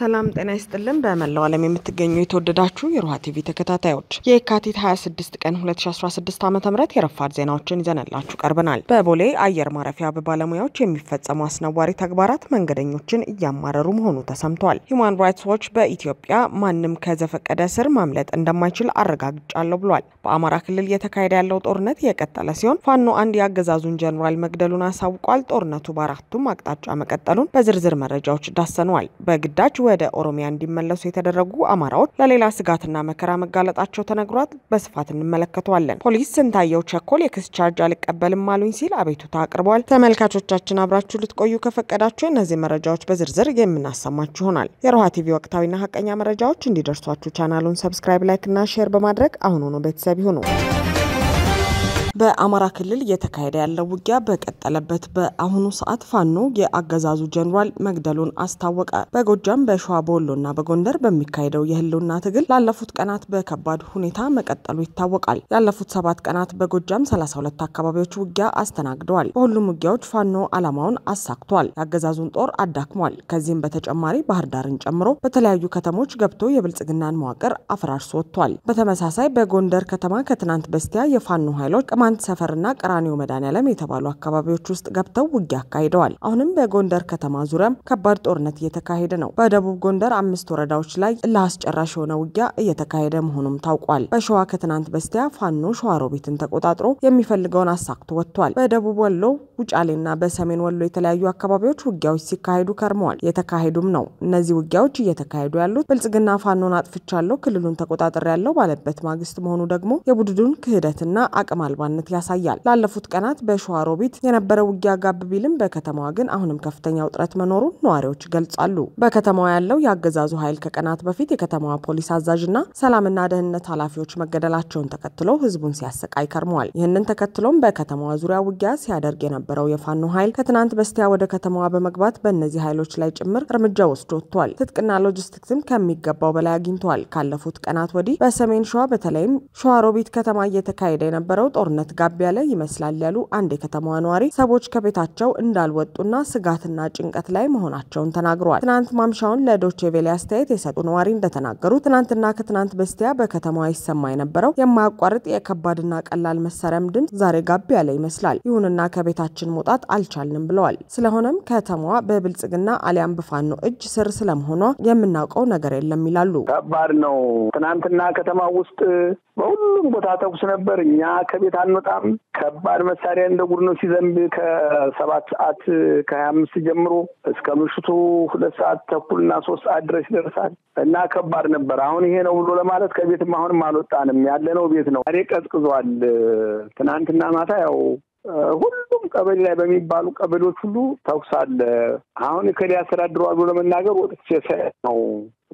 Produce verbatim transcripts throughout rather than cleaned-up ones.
ሰላም ጤና ይስጥልን በመላው ዓለም የምትገኙ የተወደዳችሁ የሮሃ ቲቪ ተከታታዮች የካቲት ሃያ ስድስት ቀን ሁለት ሺህ አስራ ስድስት ዓ.ም ተመረጥ የረፋድ ዜናዎችን ይዘናላችሁ ቀርበናል። በቦሌ አየር ማረፊያ በባለሙያዎች የሚፈጸሙ አስነዋሪ ተግባራት መንገደኞችን እያማረሩ መሆኑ ተሰምቷል። ሂዩማን ራይትስ ዎች በኢትዮጵያ ማንም ከዘፈቀደ ስር ማምለጥ እንደማይችል አረጋግጫለሁ ብሏል። በአማራ ክልል የተካሄደ ያለው ጦርነት የቀጠለ ሲሆን ፋኖ አንድ ያገዛዙን ጀነራል መግደሉን አሳውቋል። ጦርነቱ በአራቱም አቅጣጫ መቀጠሉን በዝርዝር መረጃዎች ዳሰነዋል። በግዳጅ ወደ ኦሮሚያ እንዲመለሱ የተደረጉ አማራዎች ለሌላ ስጋትና መከራ መጋለጣቸው ተነግሯል። በስፋት እንመለከተዋለን። ፖሊስ ስንታየው ቸኮል የክስ ቻርጅ አልቀበልም አሉኝ ሲል አቤቱታ አቅርቧል። ተመልካቾቻችን አብራችሁ ልትቆዩ ከፈቀዳችሁ እነዚህ መረጃዎች በዝርዝር የምናሰማችሁ ይሆናል። የሮሃ ቲቪ ወቅታዊና ሀቀኛ መረጃዎች እንዲደርሷችሁ ቻናሉን ሰብስክራይብ፣ ላይክ እና ሼር በማድረግ አሁኑኑ ቤተሰብ ይሁኑ። በአማራ ክልል የተካሄደ ያለው ውጊያ በቀጠለበት በአሁኑ ሰዓት ፋኖ የአገዛዙ ጀነራል መግደሉን አስታወቀ። በጎጃም በሸዋ በወሎና በጎንደር በሚካሄደው የህልውና ትግል ላለፉት ቀናት በከባድ ሁኔታ መቀጠሉ ይታወቃል። ያለፉት ሰባት ቀናት በጎጃም ሰላሳ ሁለት አካባቢዎች ውጊያ አስተናግደዋል። በሁሉም ውጊያዎች ፋኖ ዓላማውን አሳክቷል፣ የአገዛዙን ጦር አዳክሟል። ከዚህም በተጨማሪ ባህር ዳርን ጨምሮ በተለያዩ ከተሞች ገብቶ የብልጽግናን መዋቅር አፈራርሶ ወጥቷል። በተመሳሳይ በጎንደር ከተማ ከትናንት በስቲያ የፋኖ ኃይሎች አንድ ሰፈርና ቀራኒው መድኃኔዓለም የተባሉ አካባቢዎች ውስጥ ገብተው ውጊያ አካሂደዋል። አሁንም በጎንደር ከተማ ዙሪያም ከባድ ጦርነት እየተካሄደ ነው። በደቡብ ጎንደር አምስት ወረዳዎች ላይ ለአስጨራሽ የሆነ ውጊያ እየተካሄደ መሆኑም ታውቋል። በሸዋ ከትናንት በስቲያ ፋኖ ሸዋሮቢትን ተቆጣጥሮ የሚፈልገውን አሳክቶ ወጥቷል። በደቡብ ወሎ ውጫሌና በሰሜን ወሎ የተለያዩ አካባቢዎች ውጊያዎች ሲካሄዱ ከርመዋል፣ እየተካሄዱም ነው። እነዚህ ውጊያዎች እየተካሄዱ ያሉት ብልጽግና ፋኖን አጥፍቻለሁ፣ ክልሉን ተቆጣጥሬያለሁ ባለበት ማግስት መሆኑ ደግሞ የቡድኑን ክህደትና አቅም አልባ ያሳያል። ላለፉት ቀናት በሸዋሮቢት የነበረው ውጊያ ጋብ ቢልም በከተማዋ ግን አሁንም ከፍተኛ ውጥረት መኖሩን ነዋሪዎች ገልጻሉ። በከተማዋ ያለው የአገዛዙ ኃይል ከቀናት በፊት የከተማዋ ፖሊስ አዛዥና ሰላምና ደህንነት ኃላፊዎች መገደላቸውን ተከትሎ ህዝቡን ሲያሰቃይ ከርመዋል። ይህንን ተከትሎም በከተማዋ ዙሪያ ውጊያ ሲያደርግ የነበረው የፋኖ ኃይል ከትናንት በስቲያ ወደ ከተማዋ በመግባት በእነዚህ ኃይሎች ላይ ጭምር እርምጃ ወስዶ ወጥቷል። ትጥቅና ሎጂስቲክስም ከሚገባው በላይ አግኝተዋል። ካለፉት ቀናት ወዲህ በሰሜን ሸዋ በተለይም ሸዋሮቢት ከተማ እየተካሄደ የነበረው ጦርነት ጋብ ያለ ይመስላል ያሉ አንድ የከተማዋ ነዋሪ ሰዎች ከቤታቸው እንዳልወጡና ስጋትና ጭንቀት ላይ መሆናቸውን ተናግረዋል። ትናንት ማምሻውን ለዶቼ ቬለ አስተያየት የሰጡ ነዋሪ እንደተናገሩ ትናንትና ከትናንት በስቲያ በከተማዋ ይሰማ የነበረው የማያቋርጥ የከባድና ቀላል መሳሪያም ድምፅ ዛሬ ጋብ ያለ ይመስላል። ይሁንና ከቤታችን መውጣት አልቻልንም ብለዋል። ስለሆነም ከተማዋ በብልጽግና አሊያም በፋኖ እጅ ስር ስለመሆኗ የምናውቀው ነገር የለም ይላሉ። ከባድ ነው። ትናንትና ከተማ ውስጥ በሁሉም ቦታ ተኩስ ነበር። እኛ ከቤታ በጣም ከባድ መሳሪያ እንደ ጉድ ነው ሲዘንብ ከሰባት ሰዓት ከ25 ጀምሮ እስከ ምሽቱ ሁለት ሰዓት ተኩልና ሶስት ሰዓት ድረስ ይደርሳል እና ከባድ ነበር። አሁን ይሄ ነው ብሎ ለማለት ከቤትም አሁንም አልወጣንም፣ ያለነው ቤት ነው። አሬ ቀዝቅዟል። ትናንትና ማታ ያው ሁሉም ቀበሌ ላይ በሚባሉ ቀበሌዎች ሁሉ ተኩስ አለ። አሁን ከሊያ ተራድሮ አሉ ለመናገር ወጥቼ ነው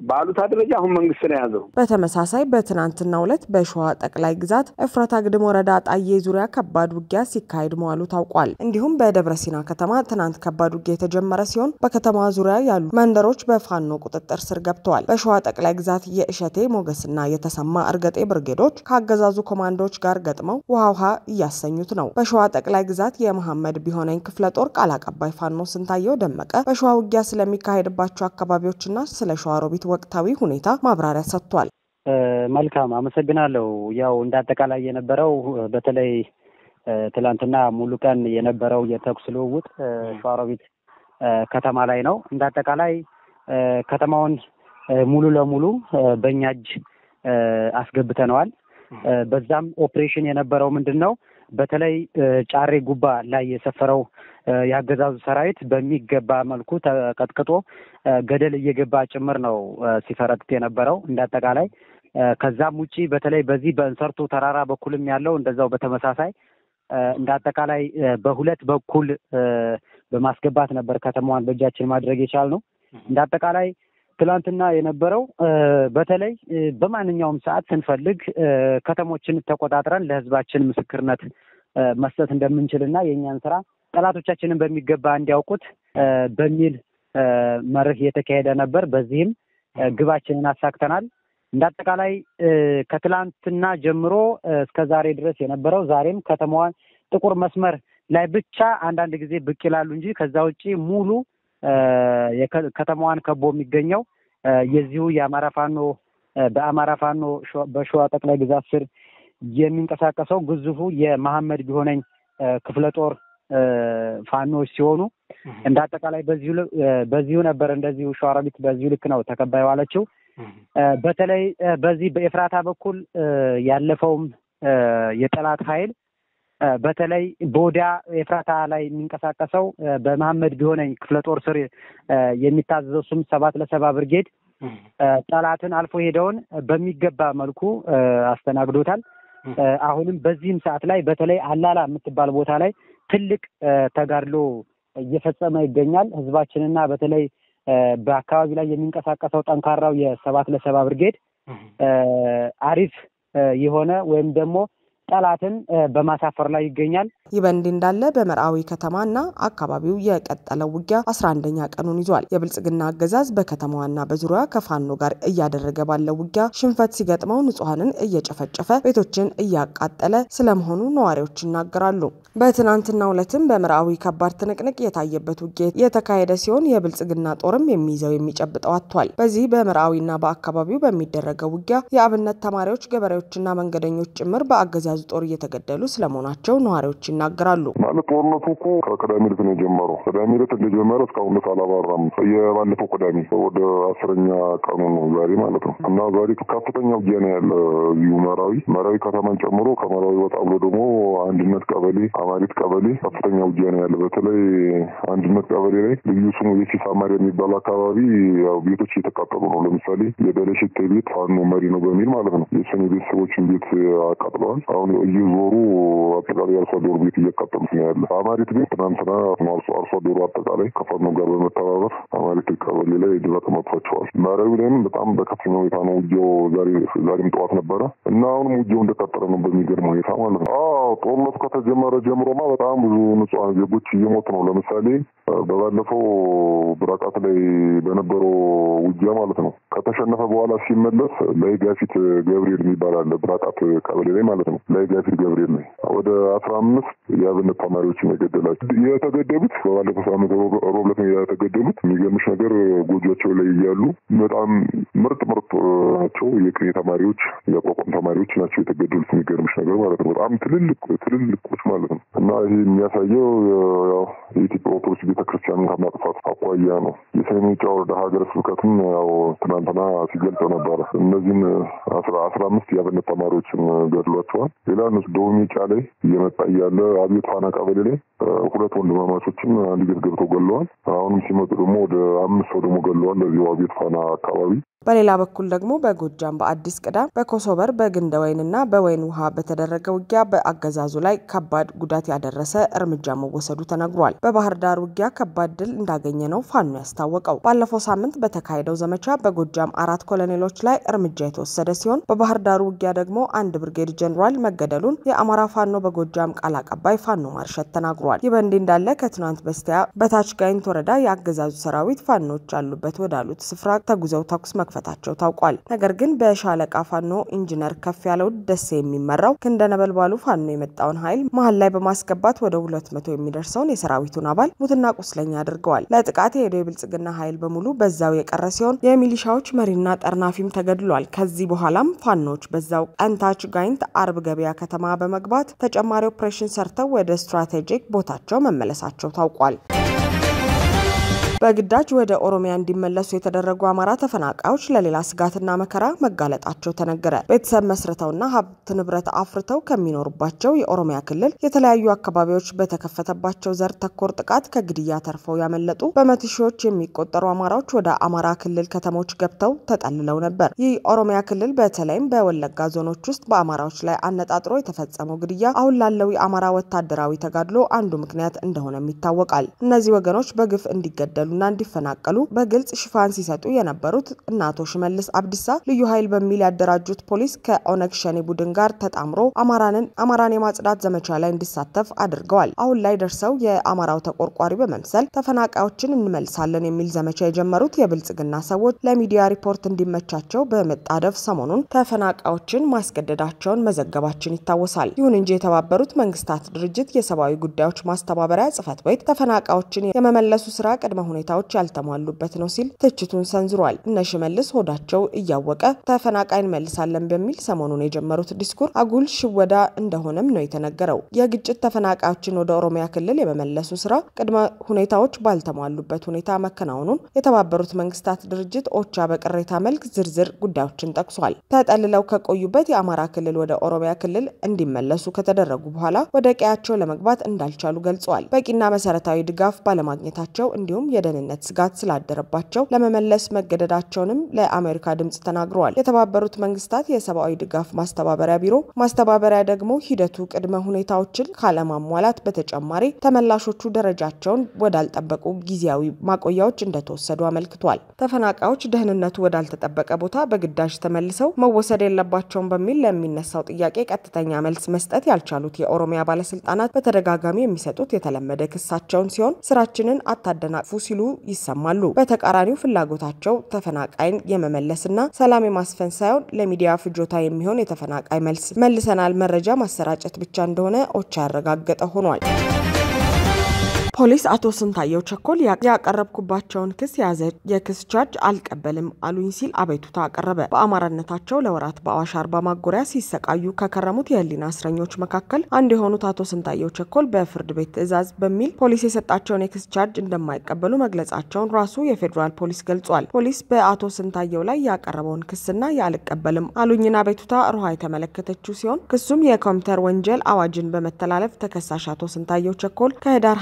ባሉታ ደረጃ አሁን መንግስት ነው ያዘው። በተመሳሳይ በትናንትናው ዕለት በሸዋ ጠቅላይ ግዛት እፍራታ ግድም ወረዳ ጣዬ ዙሪያ ከባድ ውጊያ ሲካሄድ መዋሉ ታውቋል። እንዲሁም በደብረሲና ከተማ ትናንት ከባድ ውጊያ የተጀመረ ሲሆን በከተማ ዙሪያ ያሉ መንደሮች በፋኖ ቁጥጥር ስር ገብተዋል። በሸዋ ጠቅላይ ግዛት የእሸቴ ሞገስና የተሰማ እርገጤ ብርጌዶች ከአገዛዙ ኮማንዶዎች ጋር ገጥመው ውሃ ውሃ እያሰኙት ነው። በሸዋ ጠቅላይ ግዛት የመሐመድ ቢሆነኝ ክፍለ ጦር ቃል አቀባይ ፋኖ ስንታየው ደመቀ በሸዋ ውጊያ ስለሚካሄድባቸው አካባቢዎችና ስለ ሸዋሮቢት ወቅታዊ ሁኔታ ማብራሪያ ሰጥቷል። መልካም አመሰግናለሁ። ያው እንዳጠቃላይ የነበረው በተለይ ትላንትና ሙሉ ቀን የነበረው የተኩስ ልውውጥ ሸዋሮቢት ከተማ ላይ ነው። እንዳጠቃላይ ከተማውን ሙሉ ለሙሉ በእኛ እጅ አስገብተናል። በዛም ኦፕሬሽን የነበረው ምንድነው በተለይ ጫሬ ጉባ ላይ የሰፈረው ያገዛዙ ሰራዊት በሚገባ መልኩ ተቀጥቅጦ ገደል እየገባ ጭምር ነው ሲፈረጥት የነበረው እንዳጠቃላይ። ከዛም ውጪ በተለይ በዚህ በእንሰርቶ ተራራ በኩልም ያለው እንደዛው በተመሳሳይ እንዳጠቃላይ በሁለት በኩል በማስገባት ነበር ከተማዋን በእጃችን ማድረግ የቻልነው። እንዳጠቃላይ ትላንትና የነበረው በተለይ በማንኛውም ሰዓት ስንፈልግ ከተሞችን ተቆጣጥረን ለህዝባችን ምስክርነት መስጠት እንደምንችልና የኛን ስራ ጠላቶቻችንን በሚገባ እንዲያውቁት በሚል መርህ የተካሄደ ነበር። በዚህም ግባችንን አሳክተናል። እንዳጠቃላይ ከትላንትና ጀምሮ እስከ ዛሬ ድረስ የነበረው ዛሬም ከተማዋ ጥቁር መስመር ላይ ብቻ አንዳንድ ጊዜ ብቅ ይላሉ እንጂ ከዛው ውጪ ሙሉ የከተማዋን ከቦ የሚገኘው يزيو يا مرافانو بأمرافانو شو بشوات أكلة جزافر يمين كساكسو جزوفو يا محمد بيهونين كفلتور فانو سيونو عند أكلة بزيول بزيونا برندزيو شاربيك بزيول كناو تكبر على شو بتلاقي بزي بإفرادها بكل يالفهم يطلعت خيل بتلاقي بودا إفرادها لاي من كساكسو بمحمد بيهونين كفلتور سري يميتازو سوم سبات لسباب رجيد طلعتن አልፎ ሄደውን በሚገባ መልኩ አስተናግዶታል አሁንም በዚህም ሰዓት ላይ በተለይ አላላ የምትባል ቦታ ላይ ትልቅ ተጋድሎ እየፈጸመ ይገኛል ህዝባችንና በተለይ በአካባቢ ላይ የሚንቀሳቀሰው ጠንካራው የ7 ለ7 ብርጌድ አሪፍ የሆነ ወይም ደግሞ ጣላትን በማሳፈር ላይ ይገኛል ይበንድ እንዳለ በመርአዊ ከተማና አካባቢው የቀጠለው ውጊያ አስራ አንደኛ ቀኑን ይዟል የብልጽግና አገዛዝ በከተማዋና በዙሪያ ከፋኖ ጋር እያደረገ ባለው ውጊያ ሽንፈት ሲገጥመው ንጹሃንን እየጨፈጨፈ ቤቶችን እያቃጠለ ስለመሆኑ ነዋሪዎች ይናገራሉ በትናንትናው ዕለትም በመርአዊ ከባድ ትንቅንቅ የታየበት ውጊያ የተካሄደ ሲሆን የብልጽግና ጦርም የሚይዘው የሚጨብጠው አጥቷል በዚህ በመርአዊና በአካባቢው በሚደረገው ውጊያ የአብነት ተማሪዎች ገበሬዎችና መንገደኞች ጭምር በአገዛዝ ጦር እየተገደሉ ስለመሆናቸው ነዋሪዎች ይናገራሉ ማለት ጦርነቱ እኮ ከቀዳሚ ዕለት ነው ጀመረው ቀዳሚ ዕለት እንደጀመረ እስካሁን ድረስ አላባራም የባለፈው ቀዳሚ ወደ አስረኛ ቀኑ ነው ዛሬ ማለት ነው እና ዛሬ ከፍተኛ ውጊያ ነው ያለው መራዊ መራዊ ከተማን ጨምሮ ከመራዊ ወጣ ብሎ ደግሞ አንድነት ቀበሌ አማሪት ቀበሌ ከፍተኛ ውጊያ ነው ያለው በተለይ አንድነት ቀበሌ ላይ ልዩ ስሙ የፊፋ ማሪያ የሚባል አካባቢ ያው ቤቶች እየተቃጠሉ ነው ለምሳሌ የበለሽ ቤት ፋኖ መሪ ነው በሚል ማለት ነው የሰኔ ቤተሰቦችን ቤት አቃጥለዋል ይዞሩ አጥቃሪ አልሰዶር ቤት እየቀጠሉ ሲያሉ አማሪት ቤት ትናንትና ማርሶ አልሰዶር አጥቃሪ ከፈርሞ ጋር በመተባበር አማሪት ቀበሌ ላይ ድረቅ መጥቷቸዋል ማረውለም በጣም በከፍተኛ ሁኔታ ነው ውጊያው ዛሬ ዛሬም ጠዋት ነበረ እና አሁንም ውጊያው እንደቀጠለ ነው በሚገርም ሁኔታ ማለት ነው አዎ ጦርነቱ ከተጀመረ ጀምሮማ በጣም ብዙ ንጹሃን ዜጎች እየሞቱ ነው ለምሳሌ በባለፈው ብራቃት ላይ በነበረው ውጊያ ማለት ነው ከተሸነፈ በኋላ ሲመለስ ለይጋፊት ገብርኤል ይባላል ብራቃት ቀበሌ ላይ ማለት ነው ለይጋፊት ገብርኤል ነው ወደ አስራ አምስት ያብነት ተማሪዎች እየገደላቸው የተገደሉት ባለፈው ሳምንት ሮብለት የተገደሉት የሚገርምሽ ነገር ጎጆቸው ላይ ያሉ በጣም ምርጥ ምርጥ ናቸው የክሬ ተማሪዎች የቆቆም ተማሪዎች ናቸው የተገደሉት የሚገርምሽ ነገር ማለት ነው በጣም ትልልቅ ትልልቆች ማለት ነው እና ይሄ የሚያሳየው የኢትዮጵያ ኦርቶዶክስ ቤተክርስቲያን ከማጥፋት አኳያ ነው የሰሜን ወረዳ ሀገረ ስብከቱም ያው ትናንትና ሲገልጽ ነበር እነዚህን አስራ አምስት ያብነት ተማሪዎችን ገድሏቸዋል ሌላው ዶሚ ጫለ የመጣ ያለ አብዮት ፋና ቀበሌ ላይ ሁለት ወንድማማቾችን አንዲት ገብተው ገለዋል አሁንም ሲመጡ ደግሞ ወደ አምስት ሰው ደግሞ ገለዋል ለዚህ አብዮት ፋና አካባቢ በሌላ በኩል ደግሞ በጎጃም በአዲስ ቅዳም በኮሶበር በግንደወይንና በወይን ውሃ በተደረገው ውጊያ በአገዛዙ ላይ ከባድ ጉዳት ያደረሰ እርምጃ መወሰዱ ተነግሯል። በባህር ዳር ውጊያ ከባድ ድል እንዳገኘ ነው ፋኖ ያስታወቀው። ባለፈው ሳምንት በተካሄደው ዘመቻ በጎጃም አራት ኮሎኔሎች ላይ እርምጃ የተወሰደ ሲሆን በባህር ዳር ውጊያ ደግሞ አንድ ብርጌድ ጄኔራል መገደሉን የአማራ ፋኖ በጎጃም ቃል አቀባይ ፋኖ ማርሸት ተናግሯል። ይህ በእንዲህ እንዳለ ከትናንት በስቲያ በታች ጋይንት ወረዳ የአገዛዙ ሰራዊት ፋኖች አሉበት ወዳሉት ስፍራ ተጉዘው ተኩስ ፈታቸው ታውቋል ነገር ግን በሻለቃ ፋኖ ኢንጂነር ከፍ ያለው ደስ የሚመራው ክንደነበልባሉ ፋኖ የመጣውን ኃይል መሃል ላይ በማስከባት ወደ ሁለት መቶ የሚደርሰውን የሰራዊቱን አባል ሙትና ቁስለኛ አድርገዋል ለጥቃት የሄደው የብልጽግና ኃይል በሙሉ በዛው የቀረ ሲሆን የሚሊሻዎች መሪና ጠርናፊም ተገድሏል ከዚህ በኋላም ፋኖች በዛው አንታች ጋይንት አርብ ገበያ ከተማ በመግባት ተጨማሪ ኦፕሬሽን ሰርተው ወደ ስትራቴጂክ ቦታቸው መመለሳቸው ታውቋል በግዳጅ ወደ ኦሮሚያ እንዲመለሱ የተደረጉ አማራ ተፈናቃዮች ለሌላ ስጋትና መከራ መጋለጣቸው ተነገረ። ቤተሰብ መስርተውና ሀብት ንብረት አፍርተው ከሚኖርባቸው የኦሮሚያ ክልል የተለያዩ አካባቢዎች በተከፈተባቸው ዘር ተኮር ጥቃት ከግድያ ተርፈው ያመለጡ በመቶ ሺዎች የሚቆጠሩ አማራዎች ወደ አማራ ክልል ከተሞች ገብተው ተጠልለው ነበር። ይህ ኦሮሚያ ክልል በተለይም በወለጋ ዞኖች ውስጥ በአማራዎች ላይ አነጣጥሮ የተፈጸመው ግድያ አሁን ላለው የአማራ ወታደራዊ ተጋድሎ አንዱ ምክንያት እንደሆነም ይታወቃል። እነዚህ ወገኖች በግፍ እንዲገደሉ እና እንዲፈናቀሉ በግልጽ ሽፋን ሲሰጡ የነበሩት እናቶ ሽመልስ አብዲሳ ልዩ ኃይል በሚል ያደራጁት ፖሊስ ከኦነግ ሸኔ ቡድን ጋር ተጣምሮ አማራንን አማራን የማጽዳት ዘመቻ ላይ እንዲሳተፍ አድርገዋል። አሁን ላይ ደርሰው የአማራው ተቆርቋሪ በመምሰል ተፈናቃዮችን እንመልሳለን የሚል ዘመቻ የጀመሩት የብልጽግና ሰዎች ለሚዲያ ሪፖርት እንዲመቻቸው በመጣደፍ ሰሞኑን ተፈናቃዮችን ማስገደዳቸውን መዘገባችን ይታወሳል። ይሁን እንጂ የተባበሩት መንግስታት ድርጅት የሰብአዊ ጉዳዮች ማስተባበሪያ ጽሕፈት ቤት ተፈናቃዮችን የመመለሱ ስራ ቀድሞ ሁኔታዎች ያልተሟሉበት ነው ሲል ትችቱን ሰንዝሯል። እነ ሽመልስ ሆዳቸው እያወቀ ተፈናቃይን መልሳለን በሚል ሰሞኑን የጀመሩት ዲስኩር አጉል ሽወዳ እንደሆነም ነው የተነገረው። የግጭት ተፈናቃዮችን ወደ ኦሮሚያ ክልል የመመለሱ ስራ ቅድመ ሁኔታዎች ባልተሟሉበት ሁኔታ መከናወኑን የተባበሩት መንግስታት ድርጅት ኦቻ በቅሬታ መልክ ዝርዝር ጉዳዮችን ጠቅሷል። ተጠልለው ከቆዩበት የአማራ ክልል ወደ ኦሮሚያ ክልል እንዲመለሱ ከተደረጉ በኋላ ወደ ቀያቸው ለመግባት እንዳልቻሉ ገልጿል። በቂና መሰረታዊ ድጋፍ ባለማግኘታቸው እንዲሁም የደህንነት ስጋት ስላደረባቸው ለመመለስ መገደዳቸውንም ለአሜሪካ ድምጽ ተናግረዋል። የተባበሩት መንግስታት የሰብአዊ ድጋፍ ማስተባበሪያ ቢሮ ማስተባበሪያ ደግሞ ሂደቱ ቅድመ ሁኔታዎችን ካለማሟላት በተጨማሪ ተመላሾቹ ደረጃቸውን ወዳልጠበቁ ጊዜያዊ ማቆያዎች እንደተወሰዱ አመልክቷል። ተፈናቃዮች ደህንነቱ ወዳልተጠበቀ ቦታ በግዳጅ ተመልሰው መወሰድ የለባቸውም በሚል ለሚነሳው ጥያቄ ቀጥተኛ መልስ መስጠት ያልቻሉት የኦሮሚያ ባለስልጣናት በተደጋጋሚ የሚሰጡት የተለመደ ክሳቸውን ሲሆን ስራችንን አታደናቅፉ ሲሉ ይሰማሉ። በተቃራኒው ፍላጎታቸው ተፈናቃይን የመመለስና ሰላም የማስፈን ሳይሆን ለሚዲያ ፍጆታ የሚሆን የተፈናቃይ መልስ መልሰናል መረጃ ማሰራጨት ብቻ እንደሆነ ኦቻ ያረጋገጠ ሆኗል። ፖሊስ አቶ ስንታየው ቸኮል ያቀረብኩባቸውን ክስ ያዘ የክስ ቻርጅ አልቀበልም አሉኝ ሲል አቤቱታ አቀረበ። በአማራነታቸው ለወራት በአዋሽ አርባ ማጎሪያ ሲሰቃዩ ከከረሙት የህሊና እስረኞች መካከል አንድ የሆኑት አቶ ስንታየው ቸኮል በፍርድ ቤት ትዕዛዝ በሚል ፖሊስ የሰጣቸውን የክስ ቻርጅ እንደማይቀበሉ መግለጻቸውን ራሱ የፌደራል ፖሊስ ገልጿል። ፖሊስ በአቶ ስንታየው ላይ ያቀረበውን ክስና ያልቀበልም አሉኝና አቤቱታ ሮሃ የተመለከተችው ሲሆን ክሱም የኮምፒውተር ወንጀል አዋጅን በመተላለፍ ተከሳሽ አቶ ስንታየው ቸኮል ከህዳር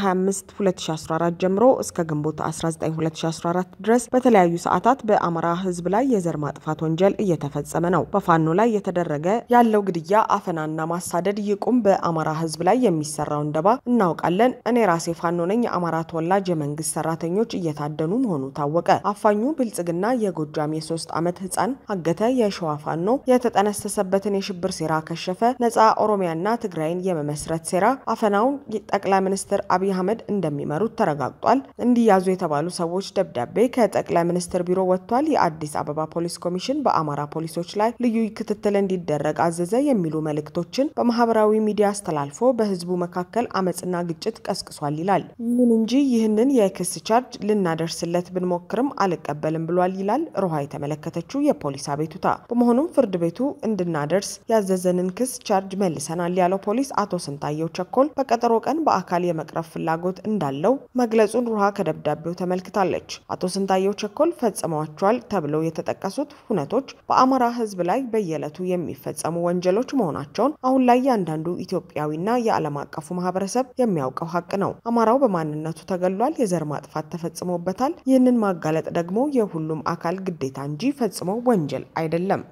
ሁለት ሺህ አስራ አራት ጀምሮ እስከ ግንቦት አስራ ዘጠኝ ሁለት ሺህ አስራ አራት ድረስ በተለያዩ ሰዓታት በአማራ ህዝብ ላይ የዘር ማጥፋት ወንጀል እየተፈጸመ ነው። በፋኖ ላይ የተደረገ ያለው ግድያ፣ አፈናና ማሳደድ ይቁም። በአማራ ህዝብ ላይ የሚሰራውን ደባ እናውቃለን። እኔ ራሴ ፋኖ ነኝ። አማራ ተወላጅ የመንግስት ሰራተኞች እየታደኑ መሆኑ ታወቀ። አፋኙ ብልጽግና የጎጃም የሶስት ዓመት ህፃን አገተ። የሸዋ ፋኖ የተጠነሰሰበትን የሽብር ሴራ ከሸፈ። ነፃ ኦሮሚያና ትግራይን የመመስረት ሴራ አፈናውን ጠቅላይ ሚኒስትር አብይ አህመድ እንደሚመሩት ተረጋግጧል። እንዲያዙ የተባሉ ሰዎች ደብዳቤ ከጠቅላይ ሚኒስትር ቢሮ ወጥቷል። የአዲስ አበባ ፖሊስ ኮሚሽን በአማራ ፖሊሶች ላይ ልዩ ክትትል እንዲደረግ አዘዘ የሚሉ መልእክቶችን በማህበራዊ ሚዲያ አስተላልፎ በህዝቡ መካከል አመጽና ግጭት ቀስቅሷል ይላል። ምን እንጂ ይህንን የክስ ቻርጅ ልናደርስለት ብንሞክርም አልቀበልም ብሏል ይላል ሮሃ የተመለከተችው የፖሊስ አቤቱታ። በመሆኑም ፍርድ ቤቱ እንድናደርስ ያዘዘንን ክስ ቻርጅ መልሰናል ያለው ፖሊስ አቶ ስንታየው ቸኮል በቀጠሮ ቀን በአካል የመቅረብ ፍላጎት እንዳለው መግለጹን ሩሃ ከደብዳቤው ተመልክታለች። አቶ ስንታየው ቸኮል ፈጽመዋቸዋል ተብለው የተጠቀሱት ሁነቶች በአማራ ህዝብ ላይ በየዕለቱ የሚፈጸሙ ወንጀሎች መሆናቸውን አሁን ላይ ያንዳንዱ ኢትዮጵያዊና የዓለም አቀፉ ማህበረሰብ የሚያውቀው ሀቅ ነው። አማራው በማንነቱ ተገልሏል፣ የዘር ማጥፋት ተፈጽሞበታል። ይህንን ማጋለጥ ደግሞ የሁሉም አካል ግዴታ እንጂ ፈጽሞ ወንጀል አይደለም።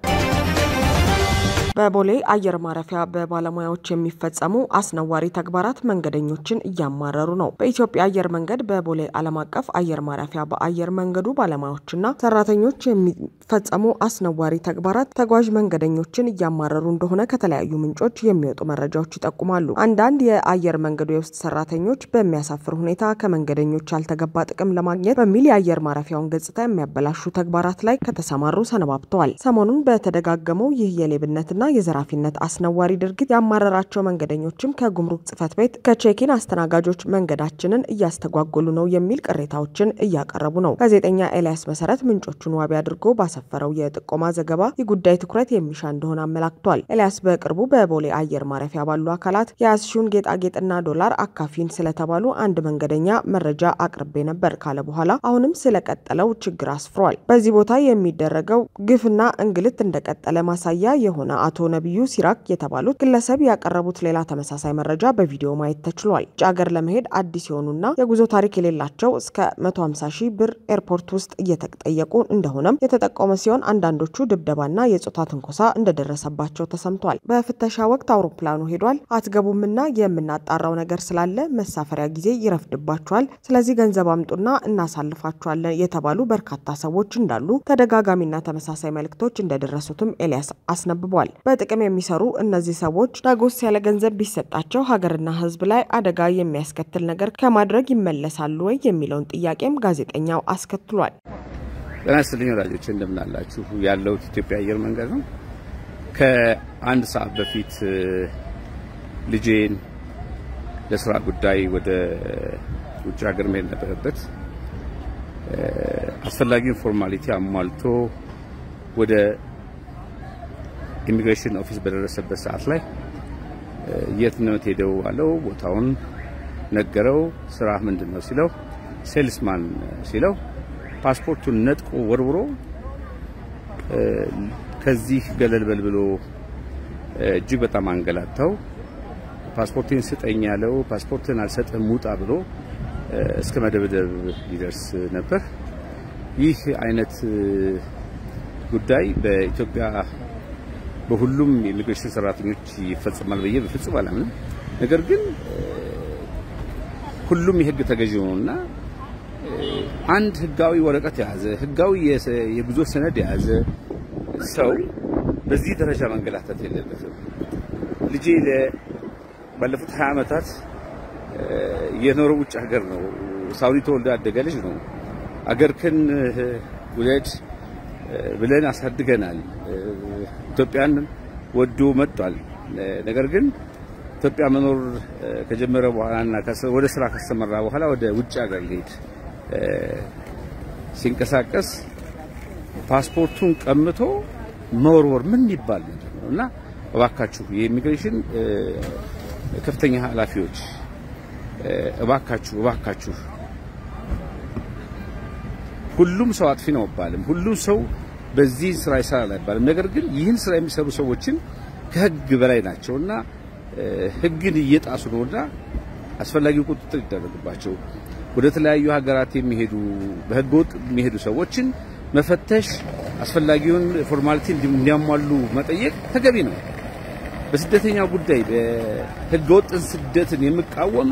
በቦሌ አየር ማረፊያ በባለሙያዎች የሚፈጸሙ አስነዋሪ ተግባራት መንገደኞችን እያማረሩ ነው። በኢትዮጵያ አየር መንገድ በቦሌ ዓለም አቀፍ አየር ማረፊያ በአየር መንገዱ ባለሙያዎችና ሰራተኞች የሚፈጸሙ አስነዋሪ ተግባራት ተጓዥ መንገደኞችን እያማረሩ እንደሆነ ከተለያዩ ምንጮች የሚወጡ መረጃዎች ይጠቁማሉ። አንዳንድ የአየር መንገዱ የውስጥ ሰራተኞች በሚያሳፍር ሁኔታ ከመንገደኞች ያልተገባ ጥቅም ለማግኘት በሚል የአየር ማረፊያውን ገጽታ የሚያበላሹ ተግባራት ላይ ከተሰማሩ ሰነባብተዋል። ሰሞኑን በተደጋገመው ይህ የሌብነትና የዘራፊነት አስነዋሪ ድርጊት ያማረራቸው መንገደኞችም ከጉምሩክ ጽፈት ቤት ከቼኪን አስተናጋጆች መንገዳችንን እያስተጓጎሉ ነው የሚል ቅሬታዎችን እያቀረቡ ነው። ጋዜጠኛ ኤልያስ መሰረት ምንጮቹን ዋቢ አድርጎ ባሰፈረው የጥቆማ ዘገባ የጉዳይ ትኩረት የሚሻ እንደሆነ አመላክቷል። ኤልያስ በቅርቡ በቦሌ አየር ማረፊያ ባሉ አካላት የያዝሽውን ጌጣጌጥና ዶላር አካፊን ስለተባሉ አንድ መንገደኛ መረጃ አቅርቤ ነበር ካለ በኋላ አሁንም ስለቀጠለው ችግር አስፍሯል። በዚህ ቦታ የሚደረገው ግፍና እንግልት እንደቀጠለ ማሳያ የሆነ አቶ ነብዩ ሲራክ የተባሉት ግለሰብ ያቀረቡት ሌላ ተመሳሳይ መረጃ በቪዲዮ ማየት ተችሏል። ውጭ ሀገር ለመሄድ አዲስ የሆኑና የጉዞ ታሪክ የሌላቸው እስከ መቶ ሃምሳ ሺህ ብር ኤርፖርት ውስጥ እየተጠየቁ እንደሆነም የተጠቆመ ሲሆን አንዳንዶቹ ድብደባና የጾታ ትንኮሳ እንደደረሰባቸው ተሰምቷል። በፍተሻ ወቅት አውሮፕላኑ ሄዷል፣ አትገቡምና የምናጣራው ነገር ስላለ መሳፈሪያ ጊዜ ይረፍድባቸዋል፣ ስለዚህ ገንዘብ አምጡና እናሳልፋቸዋለን የተባሉ በርካታ ሰዎች እንዳሉ ተደጋጋሚና ተመሳሳይ መልእክቶች እንደደረሱትም ኤልያስ አስነብቧል። በጥቅም የሚሰሩ እነዚህ ሰዎች ዳጎስ ያለ ገንዘብ ቢሰጣቸው ሀገርና ህዝብ ላይ አደጋ የሚያስከትል ነገር ከማድረግ ይመለሳሉ ወይ የሚለውን ጥያቄም ጋዜጠኛው አስከትሏል። ለናስልኝ ወዳጆች እንደምን አላችሁ? ያለው ኢትዮጵያ አየር መንገድ ነው። ከአንድ ሰዓት በፊት ልጄን ለስራ ጉዳይ ወደ ውጭ ሀገር መሄድ ነበረበት። አስፈላጊው ፎርማሊቲ አሟልቶ ወደ ኢሚግሬሽን ኦፊስ በደረሰበት ሰዓት ላይ የት ነው ተደው አለው ቦታውን ነገረው ስራ ምንድነው ሲለው ሴልስማን ሲለው ፓስፖርቱን ነጥቆ ወርውሮ ከዚህ ገለልበል ብሎ እጅግ በጣም አንገላታው ፓስፖርቱን ስጠኝ ያለው ፓስፖርቱን አልሰጠም ሙጣ ብሎ እስከ መደብደብ ሊደርስ ነበር ይህ አይነት ጉዳይ በኢትዮጵያ በሁሉም ኢሚግሬሽን ሰራተኞች ይፈጽማል በየ በፍጹም አላምንም ነገር ግን ሁሉም የህግ ተገዢ ነውና አንድ ህጋዊ ወረቀት ያዘ ህጋዊ የጉዞ ሰነድ ያዘ ሰው በዚህ ደረጃ መንገላታት የለበትም ልጄ ለባለፉት ሃያ አመታት የኖረው ውጭ ሀገር ነው ሳውዲ ተወልዶ ያደገ ልጅ ነው አገርክን ውለድ ብለን አሳድገናል ኢትዮጵያን ወዶ መጥቷል ነገር ግን ኢትዮጵያ መኖር ከጀመረ በኋላና ወደ ስራ ከሰመራ በኋላ ወደ ውጭ ሀገር ሄድ ሲንቀሳቀስ ፓስፖርቱን ቀምቶ መወርወር ምን ይባል ነውና እባካችሁ የኢሚግሬሽን ከፍተኛ ኃላፊዎች እባካችሁ እባካችሁ ሁሉም ሰው አጥፊ ነው ባለም ሁሉም ሰው በዚህ ስራ ይሰራል አይባልም ነገር ግን ይህን ስራ የሚሰሩ ሰዎችን ከህግ በላይ ናቸውና ህግን እየጣሱ ነውና አስፈላጊው ቁጥጥር ይደረግባቸው ወደ ተለያዩ ሀገራት የሚሄዱ በህገወጥ የሚሄዱ ሰዎችን መፈተሽ አስፈላጊውን ፎርማሊቲ እንዲያሟሉ መጠየቅ ተገቢ ነው በስደተኛው ጉዳይ በህገወጥ ስደትን የሚቃወም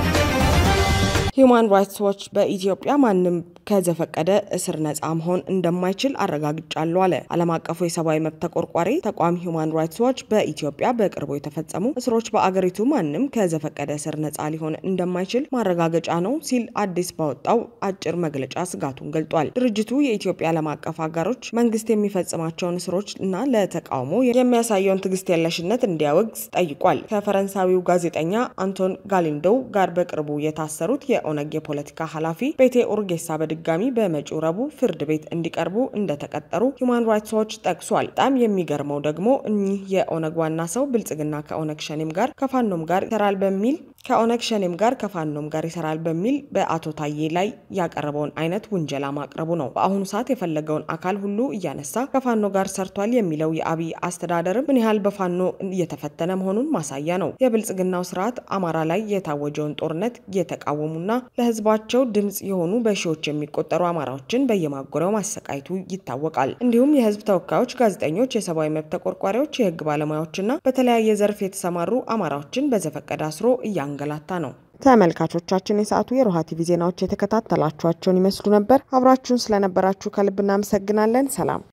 ሂዩማን ራይትስ ዎች በኢትዮጵያ ማንም ከዘፈቀደ እስር ነፃ መሆን እንደማይችል አረጋግጫለሁ አለ። ዓለም አቀፉ የሰብአዊ መብት ተቆርቋሪ ተቋም ሂዩማን ራይትስ ዎች በኢትዮጵያ በቅርቡ የተፈጸሙ እስሮች በአገሪቱ ማንም ከዘፈቀደ እስር ነፃ ሊሆን እንደማይችል ማረጋገጫ ነው ሲል አዲስ ባወጣው አጭር መግለጫ ስጋቱን ገልጧል። ድርጅቱ የኢትዮጵያ ዓለም አቀፍ አጋሮች መንግስት የሚፈጽማቸውን እስሮች እና ለተቃውሞ የሚያሳየውን ትዕግስት የለሽነት እንዲያወግዝ ጠይቋል። ከፈረንሳዊው ጋዜጠኛ አንቶን ጋሊንዶ ጋር በቅርቡ የታሰሩት የኦነግ የፖለቲካ ኃላፊ ቤቴ ኡርጌሳ በድጋሚ በመጪው ረቡዕ ፍርድ ቤት እንዲቀርቡ እንደተቀጠሩ ሂዩማን ራይትስ ዎች ጠቅሷል። በጣም የሚገርመው ደግሞ እኚህ የኦነግ ዋና ሰው ብልጽግና ከኦነግ ሸኔም ጋር ከፋኖም ጋር ይሰራል በሚል ከኦነግ ሸኔም ጋር ከፋኖም ጋር ይሰራል በሚል በአቶ ታዬ ላይ ያቀረበውን አይነት ውንጀላ ማቅረቡ ነው። በአሁኑ ሰዓት የፈለገውን አካል ሁሉ እያነሳ ከፋኖ ጋር ሰርቷል የሚለው የአብይ አስተዳደር ምን ያህል በፋኖ እየተፈተነ መሆኑን ማሳያ ነው። የብልጽግናው ስርዓት አማራ ላይ የታወጀውን ጦርነት እየተቃወሙ ለህዝባቸው ድምጽ የሆኑ በሺዎች የሚቆጠሩ አማራዎችን በየማጎሪያው ማሰቃየቱ ይታወቃል። እንዲሁም የህዝብ ተወካዮች፣ ጋዜጠኞች፣ የሰብአዊ መብት ተቆርቋሪዎች፣ የህግ ባለሙያዎችና በተለያየ ዘርፍ የተሰማሩ አማራዎችን በዘፈቀደ አስሮ እያንገላታ ነው። ተመልካቾቻችን የሰዓቱ የሮሃ ቲቪ ዜናዎች የተከታተላችኋቸውን ይመስሉ ነበር። አብራችሁን ስለነበራችሁ ከልብ እናመሰግናለን። ሰላም።